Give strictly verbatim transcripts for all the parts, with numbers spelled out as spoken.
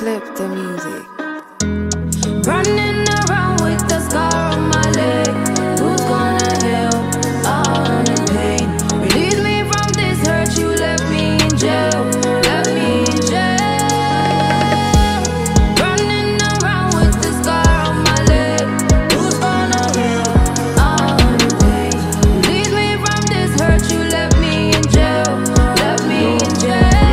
flip the music. Running around with the scar on my leg. Who's gonna help? I'm in pain. Release me from this hurt. You left me in jail. Left me in jail. Running around with the scar on my leg. Who's gonna help? I'm in pain. Release me from this hurt. You left me in jail. Left me in jail.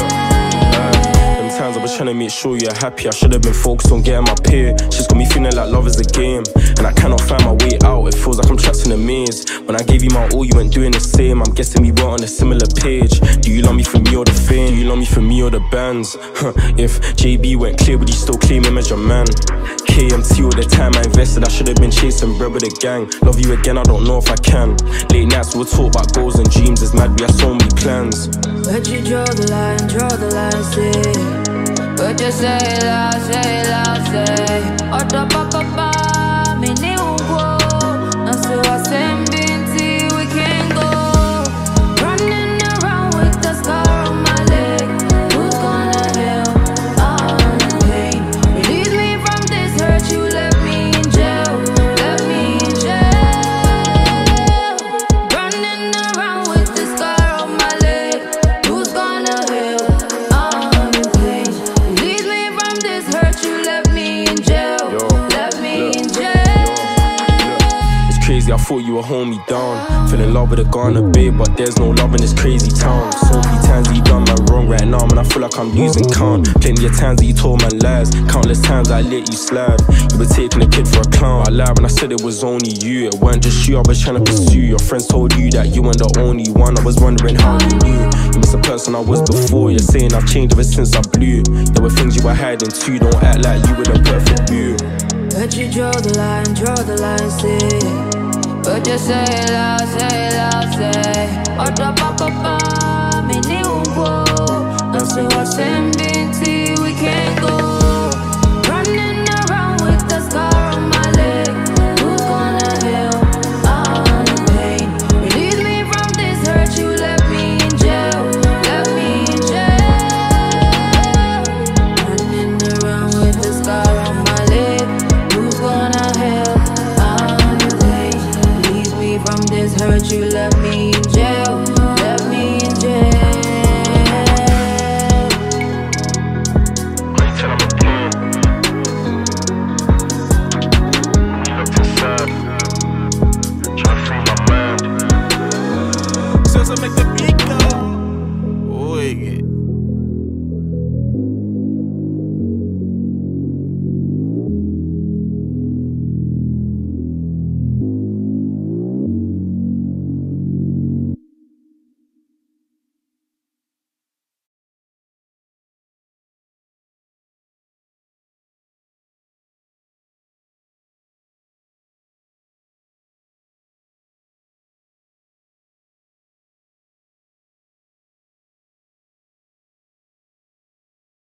Them times I was trying to make sure you're happy, I should have been focused on getting my pay. She's got me feeling like love is a game, and I cannot find my way out. It feels like I'm trapped in a maze. When I gave you my all, you weren't doing the same. I'm guessing we weren't on a similar page. Do you love me for me or the fame? Do you love me for me or the bands? Huh, if J B went clear, would you still claim him as your man? K M T all the time I invested, I should have been chasing bread with a gang. Love you again, I don't know if I can. Late nights we'll talk about goals and dreams. It's mad, we have so many plans. Where'd you draw the line, draw the line, say? But you say it loud, say it loud, say Otapakapa, mini ungo. Nasu wa sembinti, we can go. Running around with the scar on my leg. Who's gonna help? I'm in pain. Release me from this hurt, you left me in jail. Left me in jail. Running around with the scar on my leg. Who's gonna help? I'm in pain. This hurt, you left me in jail. Yo, left me look, in jail. Look, it's crazy, I thought you were holding me down. Fell in love with a Ghana babe, but there's no love in this crazy town. So many times that you done man wrong right now, man, I feel like I'm losing count. Plenty of times that you told my lies, countless times I let you slide. You were taking a kid for a clown. I lied when I said it was only you. It weren't just you I was trying to pursue. Your friends told you that you weren't the only one. I was wondering how you knew. You was the person I was before. You're saying I've changed ever since I blew. There were things you were hiding too. Don't act like you were the perfect you. But you draw the line, draw the line, say. But you say it loud, say it loud, say Otapakapa, mini ungo. Nasu wa sembinti, we can go.